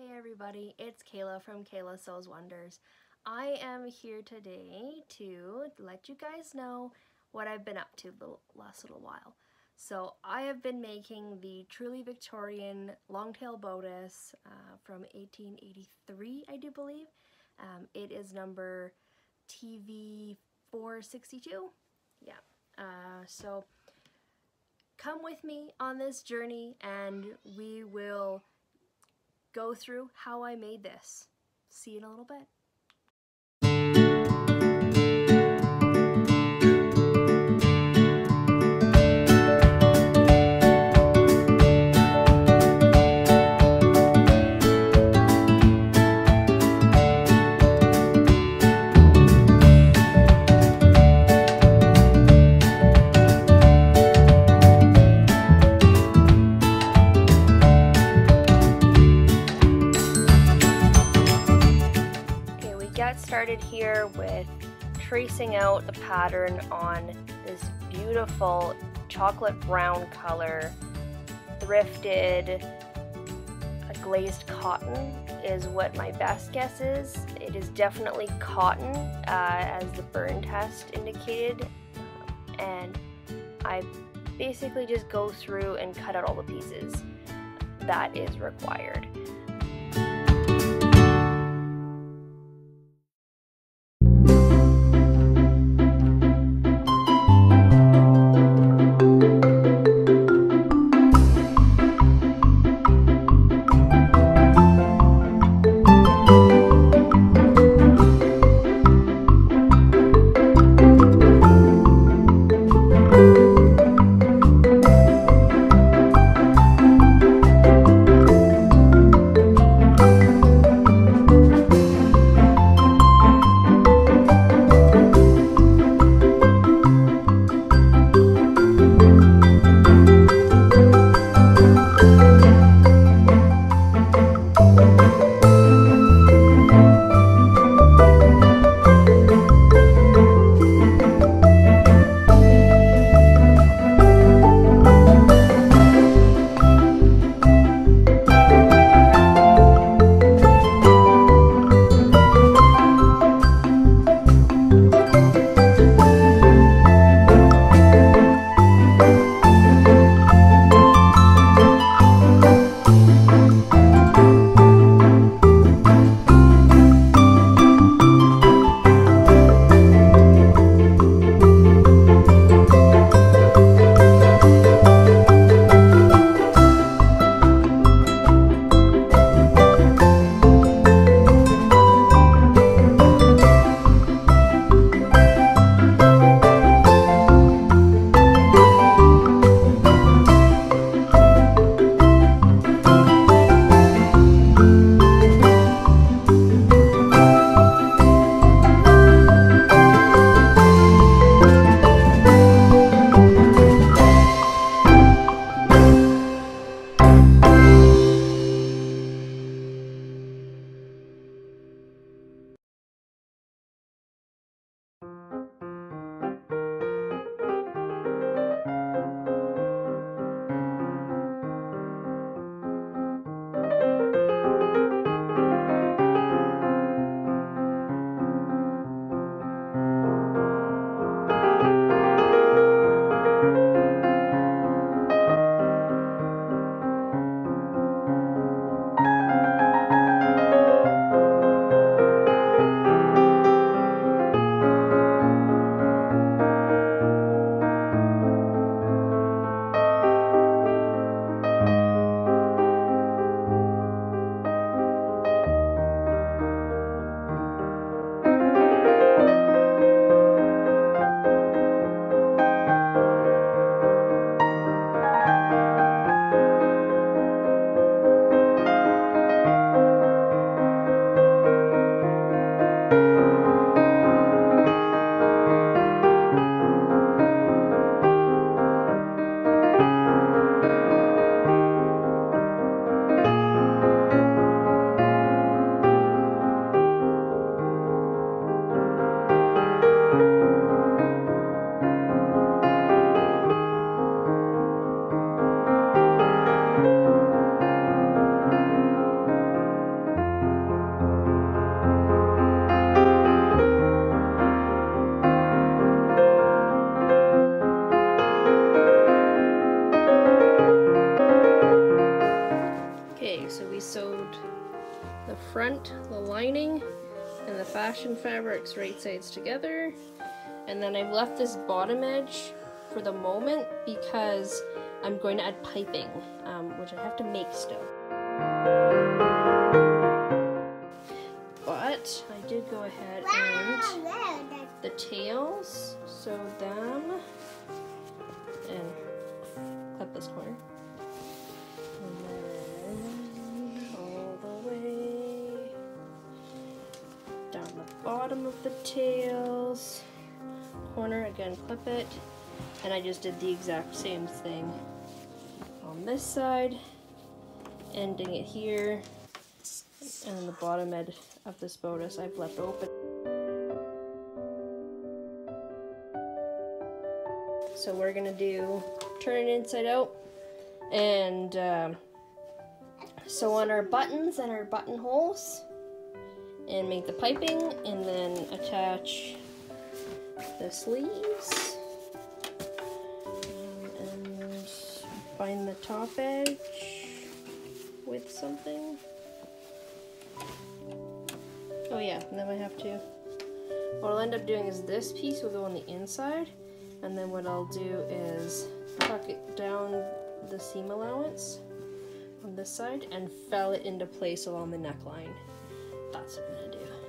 Hey everybody, it's Kayla from Kayla Sews Wonders. I am here today to let you guys know what I've been up to the last little while. So I have been making the Truly Victorian Longtail Bodice from 1883, I do believe. It is number TV 462. Yeah, so come with me on this journey and we will go through how I made this. See you in a little bit. Started here with tracing out the pattern on this beautiful chocolate brown color thrifted glazed cotton is what my best guess is. It is definitely cotton as the burn test indicated, and I basically just go through and cut out all the pieces that is required. front, the lining, and the fashion fabrics right sides together. And then I've left this bottom edge for the moment because I'm going to add piping, which I have to make still. But I did go ahead and the tails, sew them, and clip this corner. And then all the way down the bottom of the tails. Corner again, clip it, and I just did the exact same thing on this side, ending it here, and the bottom edge of this bodice I've left open. So we're gonna do turn it inside out and sew on our buttons and our buttonholes and make the piping, and then attach the sleeves and bind the top edge with something. Oh yeah, and then I have to, what I'll end up doing is this piece will go on the inside, and then what I'll do is tuck it down the seam allowance on this side and fell it into place along the neckline. That's what I'm gonna do.